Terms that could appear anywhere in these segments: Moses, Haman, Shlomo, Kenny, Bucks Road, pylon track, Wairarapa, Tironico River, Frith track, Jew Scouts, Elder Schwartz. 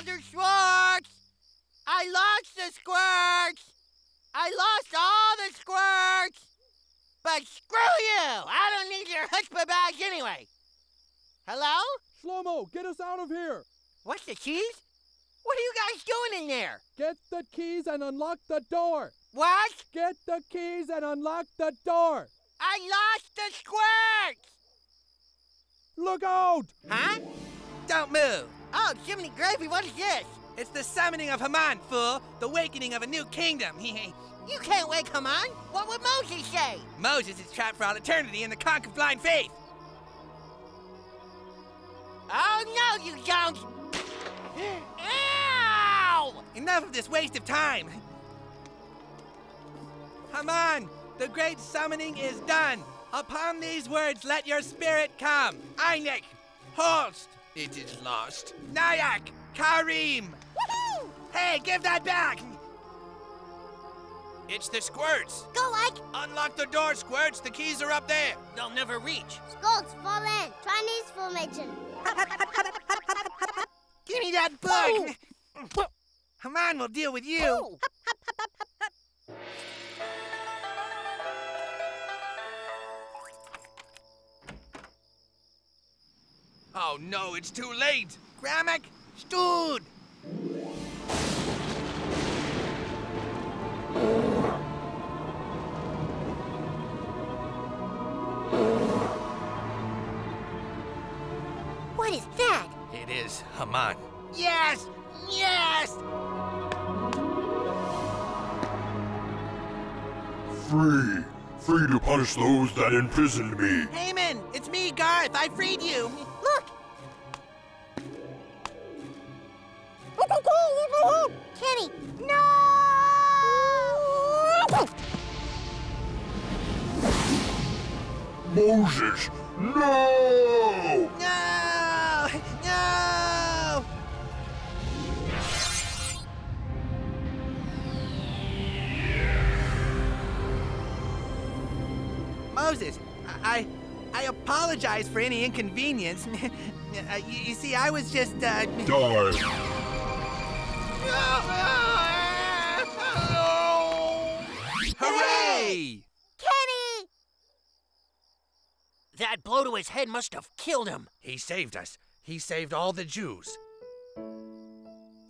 Elder Schwartz! I lost the squirts! I lost all the squirts! But screw you! I don't need your chutzpah badge anyway! Hello? Shlomo, get us out of here! What's the keys? What are you guys doing in there? Get the keys and unlock the door! What? Get the keys and unlock the door! I lost the squirts! Look out! Huh? Don't move! Oh, Jiminy Gravy, what is this? It's the summoning of Haman, fool! The awakening of a new kingdom! You can't wake Haman! What would Moses say? Moses is trapped for all eternity in the conch of blind faith! Oh, no, you don't! Ow! Enough of this waste of time! Haman, the great summoning is done! Upon these words, let your spirit come! Einik! Holst! It is lost. Nayak! Karim! Woohoo! Hey, give that back! It's the squirts! Go, Ike! Unlock the door, squirts! The keys are up there! They'll never reach! Squirts, fall in! Chinese formation! Give me that book! Oh. Haman will deal with you! Oh. Oh no, it's too late! Gramak, stood! What is that? It is Haman. Yes! Yes! Free! Free to punish those that imprisoned me! Haman! It's me, Garth! I freed you! Look! Kenny! No! Moses! No! No! No! Moses, I apologize for any inconvenience. You see, I was just, Die! Hooray! Kenny! That blow to his head must have killed him. He saved us. He saved all the Jews.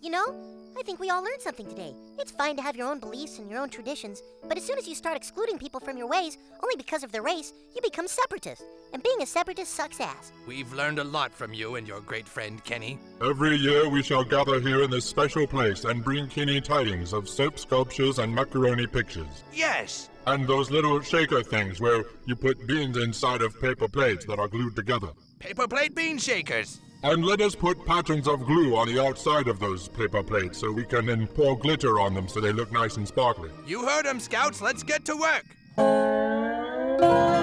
You know, I think we all learned something today. It's fine to have your own beliefs and your own traditions, but as soon as you start excluding people from your ways, only because of their race, you become separatist. And being a separatist sucks ass. We've learned a lot from you and your great friend, Kenny. Every year we shall gather here in this special place and bring Kenny tidings of soap sculptures and macaroni pictures. Yes! And those little shaker things where you put beans inside of paper plates that are glued together. Paper plate bean shakers! And let us put patterns of glue on the outside of those paper plates so we can then pour glitter on them so they look nice and sparkly. You heard 'em, Scouts. Let's get to work.